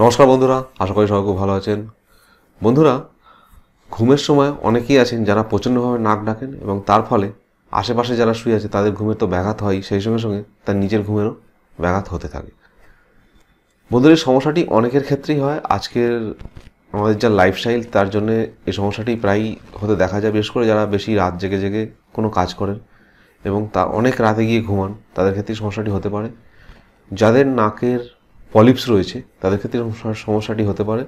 नमस्कार बंधुरा आशा करी सबाई खूब भालो आछेन। बंधुरा घुमेर समय अनेकेई आछेन जारा प्रचंडभावे नाक डाकेन एबं तार फले आशेपाशे जारा शुए आछे तादेर घुमेर तो व्याघात हय, सेई संगे संगे तार निजेर घुमेरो व्याघात होते थाके। बंधुरा समस्याटी अनेकेर क्षेत्रेई हय। आजकेर आमादेर जा लाइफस्टाइल तार जन्य एई समस्याटी प्राय होते देखा जाय, बिशेष करे जारा बेशी रात जेगे जेगे कोनो काज करेन एबं ता अनेक राते गिये घुमान तादेर क्षेत्रेई समस्याटी होते पारे। जादेर नाकेर पलिप्स रयेछे तादेर क्षेत्रे समस्याटी होते पारे।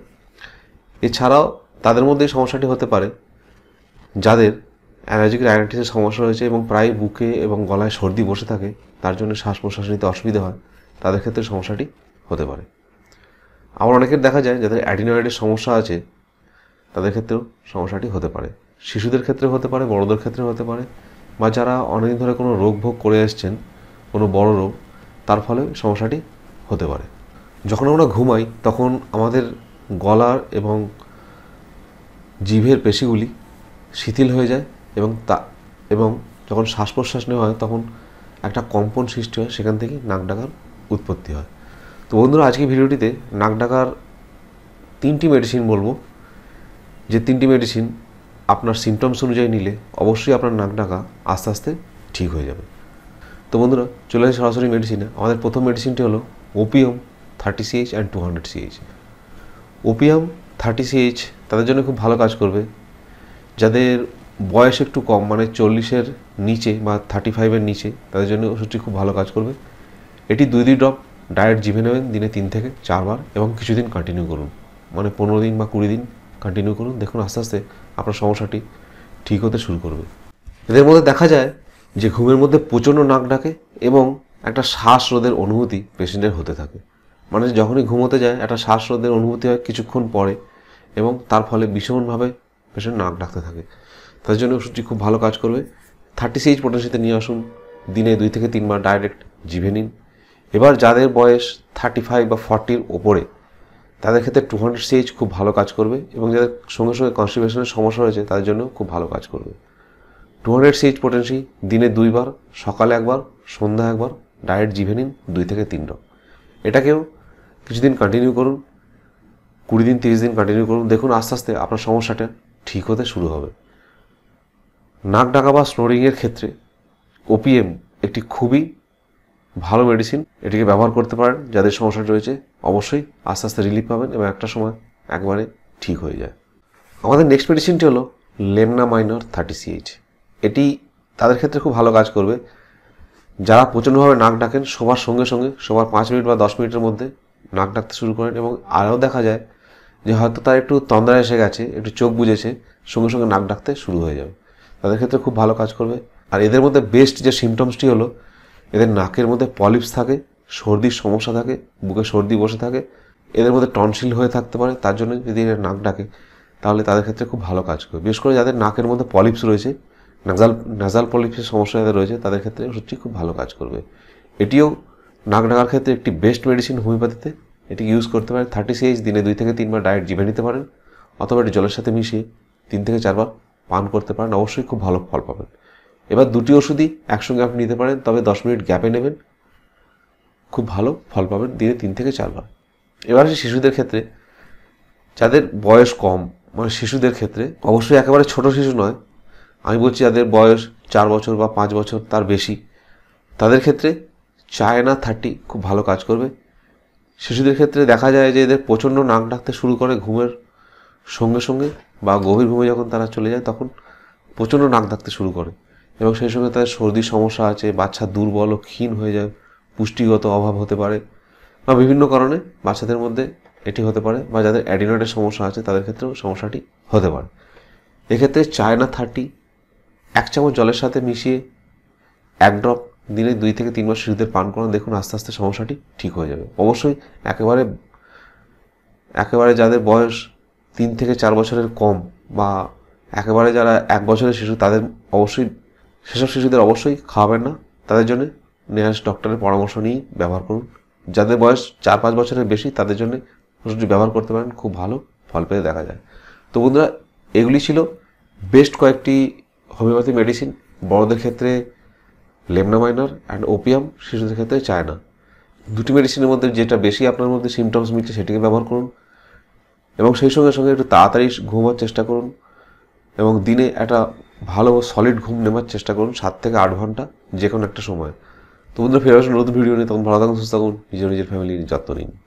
एछाड़ाओ तादेर मध्येई समस्याटी होते पारे जादेर एलार्जिक राइनाइटिसेर समस्या रयेछे एबं प्राय बुके एबं गलाय सर्दी बसे थाके, तार जन्य श्वास प्रश्वास निते असुविधा हय, तादेर क्षेत्रे समस्याटी होते पारे। आबार अनेकेर देखा जाय जादेर एडिनয়েডের समस्या आछे तादेर क्षेत्रेও समस्याटी होते पारे। शिशुदेर क्षेत्रे होते पारे, बड़ोदेर क्षेत्रे होते पारे, बा जारा अनेकदिन धरे कोनो रोग भोग करे आसछेन कोनो बड़ो रोग तार फले समस्याटी होते पारे। যখন আমরা ঘুমাই তখন আমাদের গলার এবং জিভের পেশিগুলি শিথিল হয়ে যায় এবং যখন শ্বাস প্রশ্বাস নেওয়া হয় তখন একটা কম্পন সৃষ্টি হয়, সেখান থেকে নাক ডাকার উৎপত্তি হয়। তো বন্ধুরা আজকে ভিডিওটিতে নাক ডাকার তিনটি মেডিসিন বলবো, যে তিনটি মেডিসিন আপনার সিম্পটমস অনুযায়ী নিলে অবশ্যই আপনার নাক ডাকা আস্তে আস্তে ঠিক হয়ে যাবে। তো বন্ধুরা চলে আসি সরাসরি মেডিসিনে। আমাদের প্রথম মেডিসিনটি হলো opium 30 CH and 200 CH। Opium 30 CH তাদের জন্য খুব ভালো কাজ করবে যাদের বয়স একটু কম, মানে 40 এর নিচে বা 35 এর নিচে, তাদের জন্য ওষুধটি খুব ভালো কাজ করবে। এটি 2-2 ড্রপ ডায়েট জিভে নেবেন দিনে 3 থেকে 4 বার এবং কিছুদিন কন্টিনিউ করুন, মানে 15 দিন বা 20 দিন কন্টিনিউ করুন। দেখুন আস্তে আস্তে আপনার সমস্যাটি ঠিক হতে শুরু করবে। এদের মধ্যে দেখা যায় যে ঘুমের মধ্যে প্রচণ্ড নাক ডাকে এবং একটা শ্বাসরোধের অনুভূতি পেশেন্টের হতে থাকে, মানে যখনই ঘুমোতে যায় একটা শ্বাসরোধের অনুভূতি হয় কিছুক্ষণ পরে এবং তার ফলে ভীষণভাবে পেশেন্ট নাক ডাকতে থাকে। তার জন্য ওষুধটি খুব ভালো কাজ করবে। 30 CH পটেন্সিতে নিয়ে আসুন, দিনে 2 থেকে 3 বার ডাইরেক্ট জিভে নিন। এবার যাদের বয়স 35 বা 40-র ওপরে তাদের ক্ষেত্রে 200 CH খুব ভালো কাজ করবে এবং যাদের সঙ্গে সঙ্গে কনস্টিপেশনের সমস্যা রয়েছে তাদের জন্য খুব ভালো কাজ করবে। 200 CH পটেন্সি দিনে 2 বার, সকালে 1 বার, সন্ধ্যায় 1 বার ডাইরেক্ট জিভে নিন 2 থেকে 3 ড্রপ। এটাকেও কিছুদিন কন্টিনিউ করুন, 20 দিন 30 দিন কন্টিনিউ করুন। দেখুন আস্তে আস্তে আপনার সমস্যাটা ঠিক হতে শুরু হবে। নাক ডাকা বা স্নোরিংয়ের ক্ষেত্রে ওপিএম একটি খুবই ভালো মেডিসিন, এটিকে ব্যবহার করতে পারেন। যাদের সমস্যা রয়েছে অবশ্যই আস্তে আস্তে রিলিফ পাবেন এবং একটা সময় একবারে ঠিক হয়ে যায়। আমাদের নেক্সট মেডিসিনটি হলো লেমনা মাইনর 30 CH। এটি তাদের ক্ষেত্রে খুব ভালো কাজ করবে যারা প্রচণ্ডভাবে নাক ডাকেন, সবার সঙ্গে সঙ্গে সবার 5 মিনিট বা 10 মিনিটের মধ্যে নাক ডাকতে শুরু করেন এবং আরও দেখা যায় যে হয়তো তার একটু তন্দ্রা এসে গেছে, একটু চোখ বুজেছে, সঙ্গে সঙ্গে নাক ডাকতে শুরু হয়ে যাবে। তাদের ক্ষেত্রে খুব ভালো কাজ করবে। আর এদের মধ্যে বেস্ট যে সিমটমসটি হলো এদের নাকের মধ্যে পলিপস থাকে, সর্দির সমস্যা থাকে, বুকে সর্দি বসে থাকে, এদের মধ্যে টনসিল হয়ে থাকতে পারে। তার জন্য যদি এরা নাক ডাকে তাহলে তাদের ক্ষেত্রে খুব ভালো কাজ করবে। বিশেষ করে যাদের নাকের মধ্যে পলিপস রয়েছে, নাজাল পলিপসের সমস্যা যাদের রয়েছে তাদের ক্ষেত্রে সত্যি খুব ভালো কাজ করবে। এটিও নাক ডাকার ক্ষেত্রে একটি বেস্ট মেডিসিন হোমিওপ্যাথিতে। এটি ইউজ করতে পারেন। 30 CH দিনে 2 থেকে 3 বার ডায়েট জিভে নিতে পারেন অথবা এটি জলের সাথে মিশিয়ে 3 থেকে 4 বার পান করতে পারেন, অবশ্যই খুব ভালো ফল পাবেন। এবার দুটি ওষুধই একসঙ্গে আপনি নিতে পারেন, তবে 10 মিনিট গ্যাপে নেবেন, খুব ভালো ফল পাবেন দিনে 3 থেকে 4 বার। এবার আসে শিশুদের ক্ষেত্রে যাদের বয়স কম, মানে শিশুদের ক্ষেত্রে অবশ্যই একেবারে ছোট শিশু নয়, আমি বলছি যাদের বয়স 4 বছর বা 5 বছর তার বেশি, তাদের ক্ষেত্রে চায়না 30 খুব ভালো কাজ করবে। শিশুদের ক্ষেত্রে দেখা যায় যে এদের প্রচণ্ড নাক ডাকতে শুরু করে ঘুমের সঙ্গে সঙ্গে বা গভীর ঘুমে যখন তারা চলে যায় তখন প্রচণ্ড নাক ডাকতে শুরু করে এবং সেই সঙ্গে তাদের সর্দির সমস্যা আছে, বাচ্চা দুর্বল ও ক্ষীণ হয়ে যায়, পুষ্টিগত অভাব হতে পারে বা বিভিন্ন কারণে বাচ্চাদের মধ্যে এটি হতে পারে বা যাদের অ্যাডিনয়েডের সমস্যা আছে তাদের ক্ষেত্রেও সমস্যাটি হতে পারে। এক্ষেত্রে চায়না 30 1 চামচ জলের সাথে মিশিয়ে 1 ড্রপ দিনে 2 থেকে 3 বার শিশুদের পান করান। দেখুন আস্তে আস্তে সমস্যাটি ঠিক হয়ে যাবে। অবশ্যই একেবারে যাদের বয়স 3 থেকে 4 বছরের কম বা একেবারে যারা 1 বছরের শিশু তাদের অবশ্যই, সেসব শিশুদের অবশ্যই খাওয়াবেন না, তাদের জন্য নিয়ারেস্ট ডক্টরের পরামর্শ নিয়ে ব্যবহার করুন। যাদের বয়স 4-5 বছরের বেশি তাদের জন্য ওষুধটি ব্যবহার করতে পারেন, খুব ভালো ফল পেয়ে দেখা যায়। তো বন্ধুরা এগুলি ছিল বেস্ট কয়েকটি হোমিওপ্যাথি মেডিসিন। বড়দের ক্ষেত্রে লেমনা মাইনর অ্যান্ড ওপিয়াম, শিশুদের ক্ষেত্রে চায়না। দুটি মেডিসিনের মধ্যে যেটা বেশি আপনার মধ্যে সিম্পটমস মিটছে সেটিকে ব্যবহার করুন এবং সেই সঙ্গে সঙ্গে একটু তাড়াতাড়ি ঘুমানোর চেষ্টা করুন এবং দিনে একটা ভালো সলিড ঘুম নেওয়ার চেষ্টা করুন 7 থেকে 8 ঘন্টা যে কোনো একটা সময়। তো বন্ধুরা ফেরার নতুন ভিডিও নিয়ে তখন ভালো থাকুন, সুস্থ থাকুন, নিজের ফ্যামিলির যত্ন নিন।